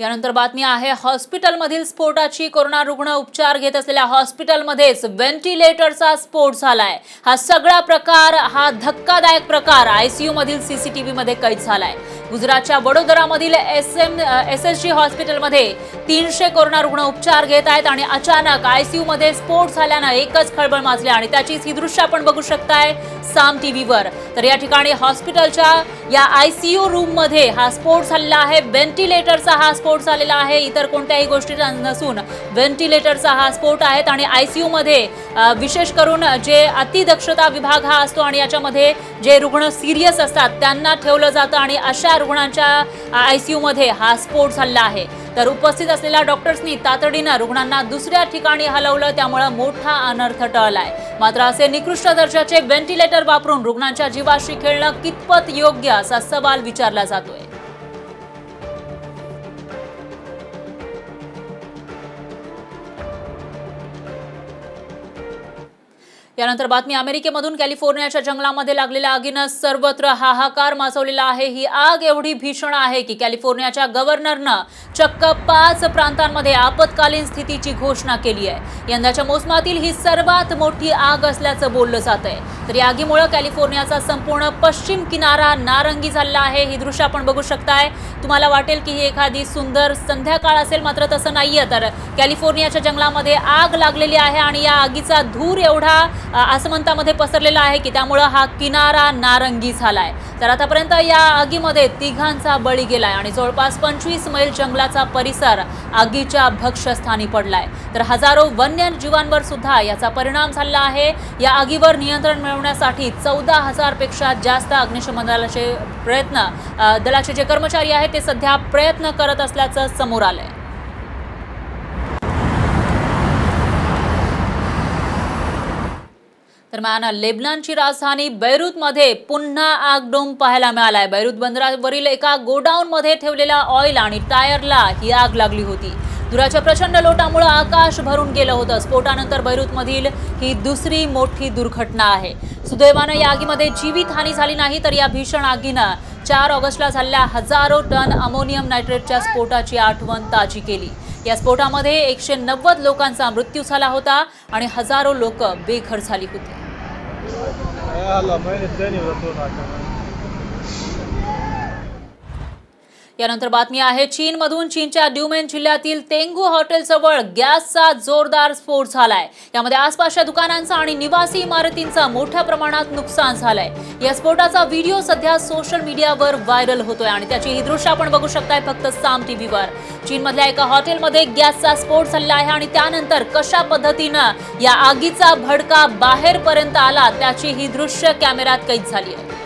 यानंतर बातमी आहे हॉस्पिटलमधील स्फोटाची। कोरोना रुग्ण उपचार घेत असलेल्या हॉस्पिटलमध्येच व्हेंटिलेटरचा स्फोट झालाय। हा सगळा प्रकार, हा धक्कादायक प्रकार आयसीयू मधील सीसीटीव्ही मध्ये कैद झालाय। गुजरातच्या वडोदरा मधील SMSSG हॉस्पिटलमध्ये 300 कोरोना रुग्ण उपचार घेत आहेत आणि अचानक आयसीयू मध्ये स्फोट झाल्याने एकच खळबळ माजली आणि त्याचीच ही दृश्य आपण बघू शकताय साम टीव्हीवर। तर या ठिकाणी हॉस्पिटलच्या या आयसीयू रूम मध्ये हा स्फोट झालेला आहे। व्हेंटिलेटरचा हा स्फोट झालेला आहे, इतर कोणत्याही गोष्टीचा नसून व्हेंटिलेटरचा हा स्फोट आहे। आणि आयसीयू मध्ये विशेष करून जे अतिदक्षता विभाग हा असतो आणि याच्यामध्ये जे रुग्ण सिरियस असतात त्यांना ठेवलं जातं आणि अशा रुग्णांच्या आयसीयू मध्ये हा स्फोट झालेला आहे। तर उपस्थित असलेल्या डॉक्टर्सनी तातडीने रुग्णांना दुसऱ्या ठिकाणी हलवलं, त्यामुळे मोठा अनर्थ टळलाय। मात्र असे निकृष्ट दर्जाचे व्हेंटिलेटर वापरून रुग्णांच्या जीवाशी खेळणं कितपत योग्य असा सवाल विचारला जातोय। यानंतर बातमी अमेरिकेमधून। कॅलिफोर्नियाच्या जंगलामध्ये लागलेल्या आगीनं सर्वत्र हाहाकार माजवलेला आहे। ही आग एवढी भीषण आहे की कॅलिफोर्नियाच्या गव्हर्नरनं चक्क 5 प्रांतांमध्ये आपत्कालीन स्थितीची घोषणा केली आहे। यंदाच्या मोसमातील ही सर्वात मोठी आग असल्याचं बोललं जात आहे। तर या आगीमुळे कॅलिफोर्नियाचा संपूर्ण पश्चिम किनारा नारंगी झालेला आहे। ही दृश्य आपण बघू शकताय। तुम्हाला वाटेल की ही एखादी सुंदर संध्याकाळ असेल, मात्र तसं नाहीये। तर कॅलिफोर्नियाच्या जंगलामध्ये आग लागलेली आहे आणि या आगीचा धूर एवढा आसमंतामध्ये पसरलेला आहे की त्यामुळे हा किनारा नारंगी झालाय। तर आतापर्यंत या आगीमध्ये 3 बळी गेलाय आणि जवळपास 25 मैल जंगलाचा परिसर आगीच्या भक्ष्यस्थानी पडलाय। तर हजारो वन्य जीवांवर सुद्धा याचा परिणाम झाला आहे। या आगीवर नियंत्रण मिळवण्यासाठी 14,000 पेक्षा जास्त अग्निशमन दलाचे जे कर्मचारी आहेत ते सध्या प्रयत्न करत असल्याचं समोर आलंय। दरम्यान लेबनॉनची राजधानी बेरूत मध्ये पुन्हा आगडोंब पाहायला मिळालाय। बेरूत बंदरावरील एका गोडाऊन मध्ये ठेवलेल्या ऑइल आणि टायरला ही आग लागली होती। धुराच्या प्रचंड लोटामुळे आकाश भरून गेलं होतं। स्फोटानंतर बेरूतमधील ही दुसरी मोठी दुर्घटना आहे। सुदैवानं या आगीमध्ये जीवितहानी झाली नाही, तर या भीषण आगीनं 4 ऑगस्टला झालेल्या हजारो टन अमोनियम नायट्रेटच्या स्फोटाची आठवण ताजी केली। या स्फोटामध्ये 190 लोकांचा मृत्यू झाला होता आणि हजारो लोक बेघर झाली होती। यानंतर बातमी आहे चीनमधून। चीनच्या ड्युमेन जिल्ह्यातील तेंगू हॉटेलजवळ गॅसचा जोरदार स्फोट झालाय। यामध्ये आसपासच्या दुकानांचं आणि निवासी इमारतींचं मोठ्या प्रमाणात नुकसान झालंय। या स्फोटाचा व्हिडिओ सध्या सोशल मीडियावर व्हायरल होतोय आणि त्याची ही दृश्य आपण बघू शकताय फक्त साम टीव्हीवर। चीनमधल्या एका हॉटेलमध्ये गॅसचा स्फोट झाला आहे आणि त्यानंतर कशा पद्धतीनं या आगीचा भडका बाहेरपर्यंत आला त्याची ही दृश्य कॅमेऱ्यात कैद झाली आहे।